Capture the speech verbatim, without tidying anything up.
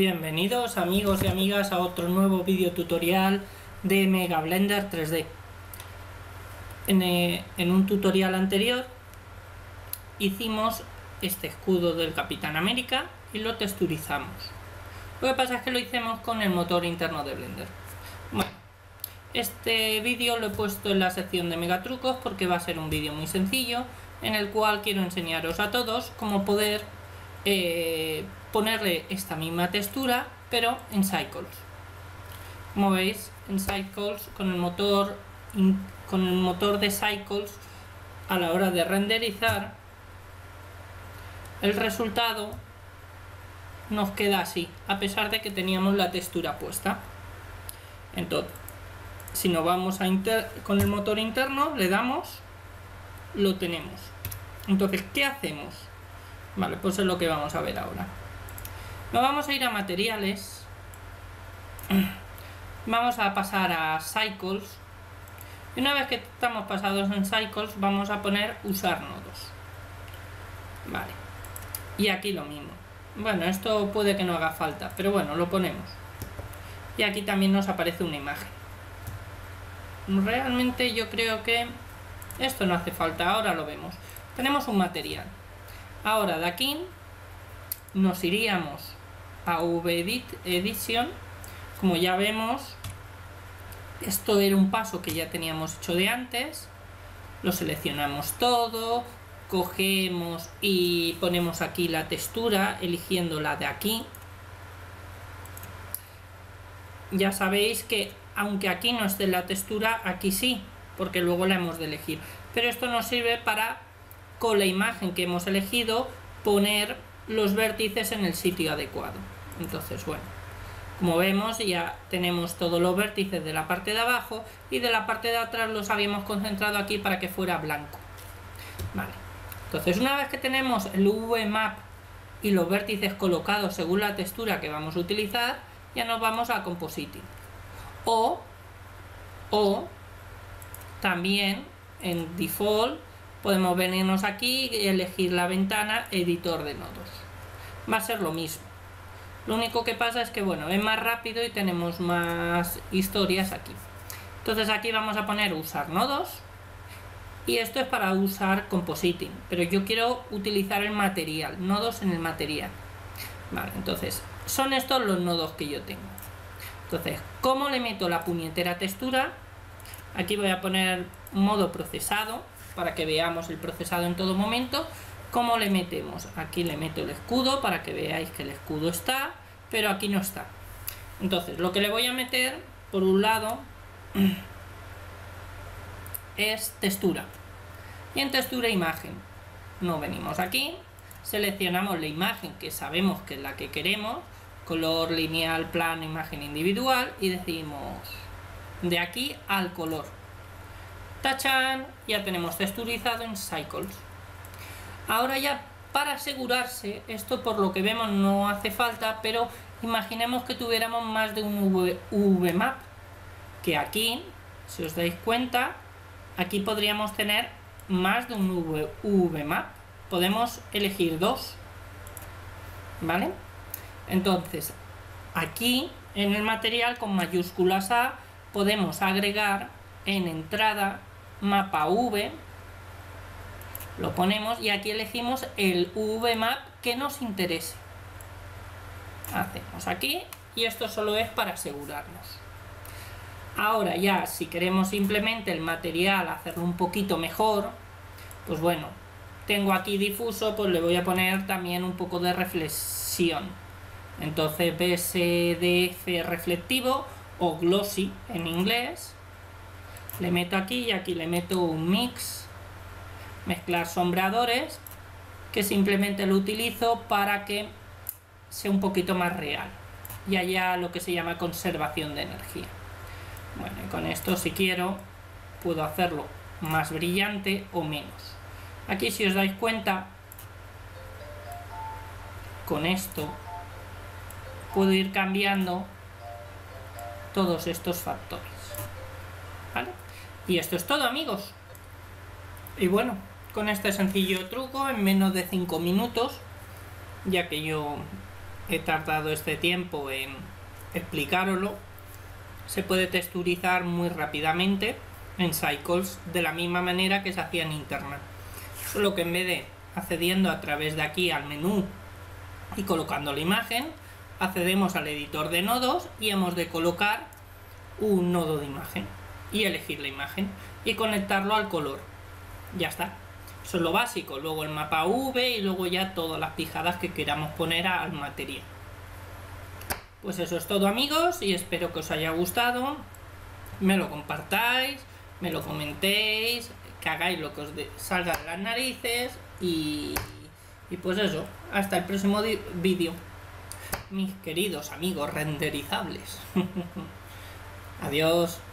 Bienvenidos amigos y amigas a otro nuevo vídeo tutorial de Mega Blender tres D. En, eh, en un tutorial anterior hicimos este escudo del Capitán América y lo texturizamos. Lo que pasa es que lo hicimos con el motor interno de Blender. Bueno, este vídeo lo he puesto en la sección de Megatrucos porque va a ser un vídeo muy sencillo en el cual quiero enseñaros a todos cómo poder eh, ponerle esta misma textura pero en Cycles. Como veis, en Cycles con el motor con el motor de Cycles, a la hora de renderizar el resultado nos queda así, a pesar de que teníamos la textura puesta. Entonces, si nos vamos a inter con el motor interno, le damos, lo tenemos. Entonces, ¿qué hacemos? Vale, pues es lo que vamos a ver ahora. Nos vamos a ir a materiales, vamos a pasar a Cycles, y una vez que estamos pasados en Cycles vamos a poner usar nodos. Vale, y aquí lo mismo. Bueno, esto puede que no haga falta, pero bueno, lo ponemos. Y aquí también nos aparece una imagen. Realmente yo creo que esto no hace falta, ahora lo vemos. Tenemos un material. Ahora de aquí nos iríamos a U V Edition. Como ya vemos, esto era un paso que ya teníamos hecho de antes. Lo seleccionamos todo, cogemos y ponemos aquí la textura, eligiendo la de aquí. Ya sabéis que aunque aquí no esté la textura, aquí sí, porque luego la hemos de elegir. Pero esto nos sirve para, con la imagen que hemos elegido, poner los vértices en el sitio adecuado. Entonces, bueno, como vemos, ya tenemos todos los vértices de la parte de abajo, y de la parte de atrás los habíamos concentrado aquí para que fuera blanco. Vale, entonces una vez que tenemos el U V map y los vértices colocados según la textura que vamos a utilizar, ya nos vamos a Compositing. O, o también en Default podemos venirnos aquí y elegir la ventana Editor de nodos. Va a ser lo mismo. Lo único que pasa es que, bueno, es más rápido y tenemos más historias aquí. Entonces aquí vamos a poner usar nodos. Y esto es para usar Compositing. Pero yo quiero utilizar el material, nodos en el material. Vale, entonces son estos los nodos que yo tengo. Entonces, ¿cómo le meto la puñetera textura? Aquí voy a poner modo procesado, para que veamos el procesado en todo momento. ¿Cómo le metemos? Aquí le meto el escudo para que veáis que el escudo está, pero aquí no está. Entonces, lo que le voy a meter, por un lado, es textura. Y en textura imagen, nos venimos aquí, seleccionamos la imagen que sabemos que es la que queremos, color lineal, plano, imagen individual, y decimos de aquí al color. Tachán, ya tenemos texturizado en Cycles. Ahora ya, para asegurarse, esto por lo que vemos no hace falta, pero imaginemos que tuviéramos más de un U V map, que aquí, si os dais cuenta, aquí podríamos tener más de un U V map, podemos elegir dos, ¿vale? Entonces, aquí en el material con mayúsculas A podemos agregar en entrada mapa V, lo ponemos y aquí elegimos el U V map que nos interese. Hacemos aquí y esto solo es para asegurarnos. Ahora ya, si queremos simplemente el material hacerlo un poquito mejor, pues bueno, tengo aquí difuso, pues le voy a poner también un poco de reflexión. Entonces B S D F reflectivo o glossy en inglés. Le meto aquí y aquí le meto un mix, mezclar sombreadores, que simplemente lo utilizo para que sea un poquito más real y haya lo que se llama conservación de energía. Bueno, y con esto, si quiero, puedo hacerlo más brillante o menos. Aquí, si os dais cuenta, con esto puedo ir cambiando todos estos factores, ¿vale? Y esto es todo, amigos. Y bueno, con este sencillo truco en menos de cinco minutos, ya que yo he tardado este tiempo en explicároslo, se puede texturizar muy rápidamente en Cycles de la misma manera que se hacía en Internal, solo que en vez de accediendo a través de aquí al menú y colocando la imagen, accedemos al editor de nodos y hemos de colocar un nodo de imagen y elegir la imagen y conectarlo al color. Ya está, eso es lo básico, luego el mapa U V y luego ya todas las pijadas que queramos poner al material. Pues eso es todo, amigos, y espero que os haya gustado, me lo compartáis, me lo comentéis, que hagáis lo que os salga de las narices y, y pues eso, hasta el próximo vídeo, mis queridos amigos renderizables. Adiós.